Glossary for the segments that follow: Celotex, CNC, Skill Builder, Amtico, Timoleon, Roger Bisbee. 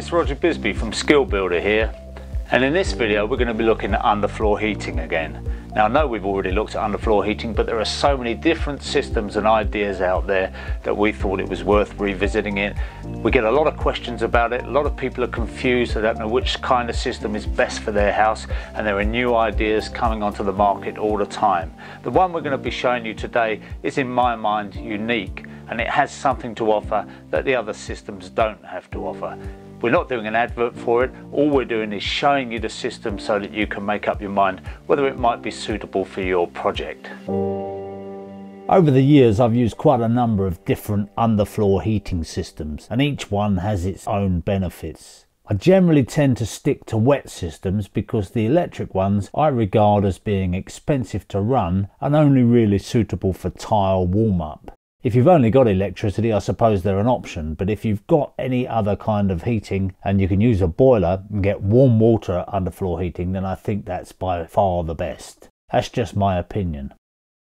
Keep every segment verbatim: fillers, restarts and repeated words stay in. It's Roger Bisbee from Skill Builder here, and in this video we're going to be looking at underfloor heating again. Now I know we've already looked at underfloor heating, but there are so many different systems and ideas out there that we thought it was worth revisiting it. We get a lot of questions about it, a lot of people are confused, they don't know which kind of system is best for their house, and there are new ideas coming onto the market all the time. The one we're going to be showing you today is, in my mind, unique, and it has something to offer that the other systems don't have to offer. We're not doing an advert for it, all we're doing is showing you the system so that you can make up your mind whether it might be suitable for your project. Over the years I've used quite a number of different underfloor heating systems, and each one has its own benefits. I generally tend to stick to wet systems because the electric ones I regard as being expensive to run and only really suitable for tile warm-up. If you've only got electricity, I suppose they're an option, but if you've got any other kind of heating and you can use a boiler and get warm water underfloor heating, then I think that's by far the best. That's just my opinion.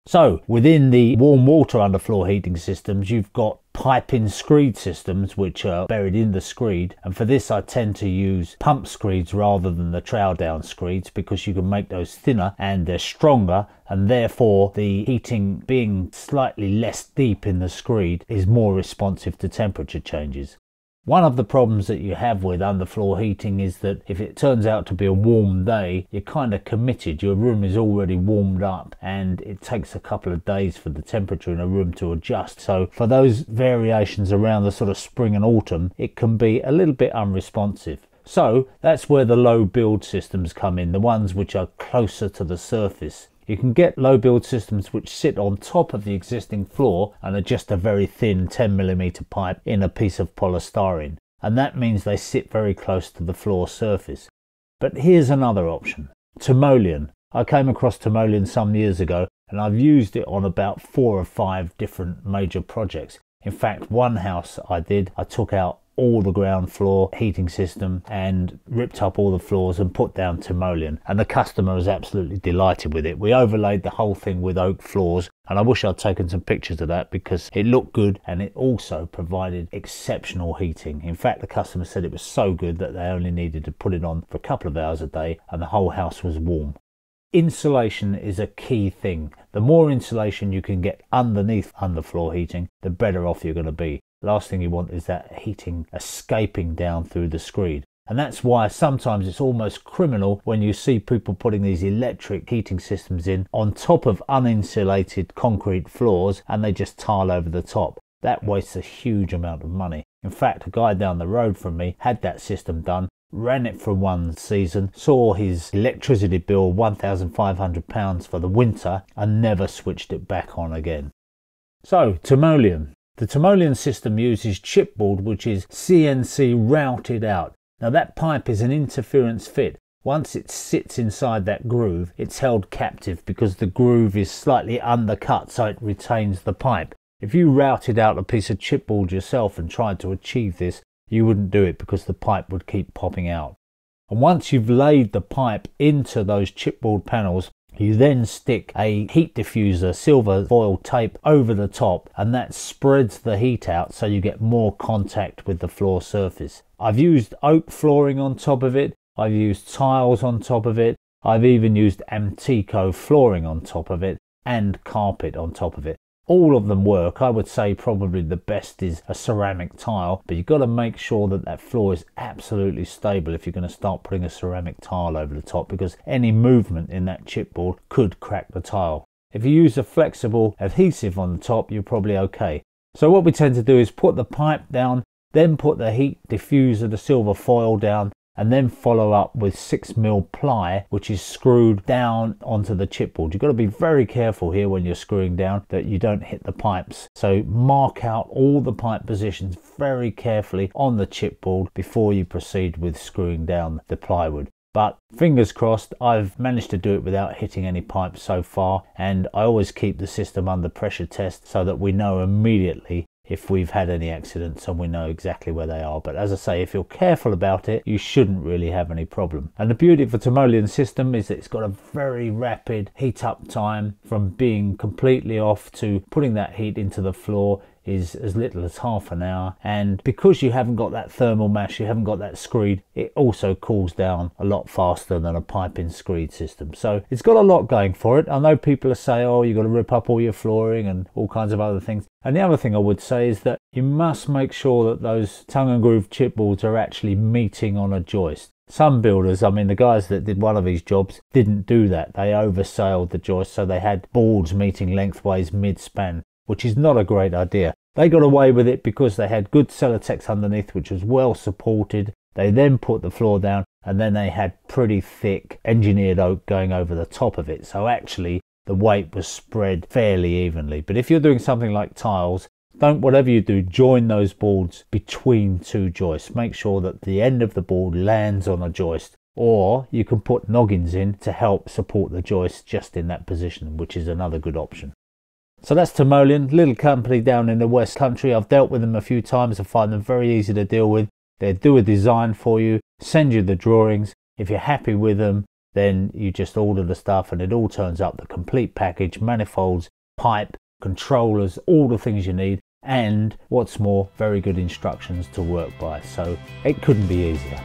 So within the warm water underfloor heating systems, you've got pipe-in screed systems which are buried in the screed, and for this I tend to use pump screeds rather than the trowel down screeds because you can make those thinner and they're stronger, and therefore the heating being slightly less deep in the screed is more responsive to temperature changes. One of the problems that you have with underfloor heating is that if it turns out to be a warm day, you're kind of committed, your room is already warmed up, and it takes a couple of days for the temperature in a room to adjust. So for those variations around the sort of spring and autumn, it can be a little bit unresponsive. So that's where the low build systems come in, the ones which are closer to the surface. You can get low build systems which sit on top of the existing floor and are just a very thin ten millimeter pipe in a piece of polystyrene, and that means they sit very close to the floor surface. But here's another option, Timoleon. I came across Timoleon some years ago and I've used it on about four or five different major projects. In fact, one house I did, I took out all the ground floor heating system and ripped up all the floors and put down Timoleon, and the customer was absolutely delighted with it. We overlaid the whole thing with oak floors, and I wish I'd taken some pictures of that because it looked good and it also provided exceptional heating. In fact, the customer said it was so good that they only needed to put it on for a couple of hours a day and the whole house was warm. Insulation is a key thing. The more insulation you can get underneath underfloor heating, the better off you're going to be. Last thing you want is that heating escaping down through the screed, and that's why sometimes it's almost criminal when you see people putting these electric heating systems in on top of uninsulated concrete floors and they just tile over the top. That wastes a huge amount of money. In fact, a guy down the road from me had that system done, ran it for one season, saw his electricity bill one thousand five hundred pounds for the winter and never switched it back on again. So Timoleon. The Timoleon system uses chipboard which is C N C routed out. Now that pipe is an interference fit. Once it sits inside that groove, it's held captive because the groove is slightly undercut so it retains the pipe. If you routed out a piece of chipboard yourself and tried to achieve this, you wouldn't do it because the pipe would keep popping out. And once you've laid the pipe into those chipboard panels, you then stick a heat diffuser, silver foil tape, over the top, and that spreads the heat out so you get more contact with the floor surface. I've used oak flooring on top of it, I've used tiles on top of it, I've even used Amtico flooring on top of it and carpet on top of it. All of them work. I would say probably the best is a ceramic tile, but you've got to make sure that that floor is absolutely stable if you're going to start putting a ceramic tile over the top, because any movement in that chipboard could crack the tile. If you use a flexible adhesive on the top, you're probably okay. So what we tend to do is put the pipe down, then put the heat diffuser, the silver foil down, and then follow up with six mil ply which is screwed down onto the chipboard. You've got to be very careful here when you're screwing down that you don't hit the pipes. So mark out all the pipe positions very carefully on the chipboard before you proceed with screwing down the plywood. But fingers crossed, I've managed to do it without hitting any pipes so far, and I always keep the system under pressure test so that we know immediately if we've had any accidents and we know exactly where they are. But as I say, if you're careful about it, you shouldn't really have any problem. And the beauty of the Timoleon system is that it's got a very rapid heat up time from being completely off to putting that heat into the floor is as little as half an hour, and because you haven't got that thermal mash, you haven't got that screed, it also cools down a lot faster than a piping screed system. So it's got a lot going for it. I know people are saying, oh, you've got to rip up all your flooring and all kinds of other things. And the other thing I would say is that you must make sure that those tongue and groove chipboards are actually meeting on a joist. Some builders, I mean the guys that did one of these jobs, didn't do that. They oversailed the joist, so they had boards meeting lengthways mid-span, which is not a great idea. They got away with it because they had good Celotex underneath, which was well supported. They then put the floor down, and then they had pretty thick engineered oak going over the top of it. So actually the weight was spread fairly evenly. But if you're doing something like tiles, don't, whatever you do, join those boards between two joists. Make sure that the end of the board lands on a joist, or you can put noggins in to help support the joist just in that position, which is another good option. So that's Timoleon, little company down in the West Country. I've dealt with them a few times. I find them very easy to deal with. They do a design for you, send you the drawings. If you're happy with them, then you just order the stuff and it all turns up, the complete package, manifolds, pipe, controllers, all the things you need. And what's more, very good instructions to work by, so it couldn't be easier.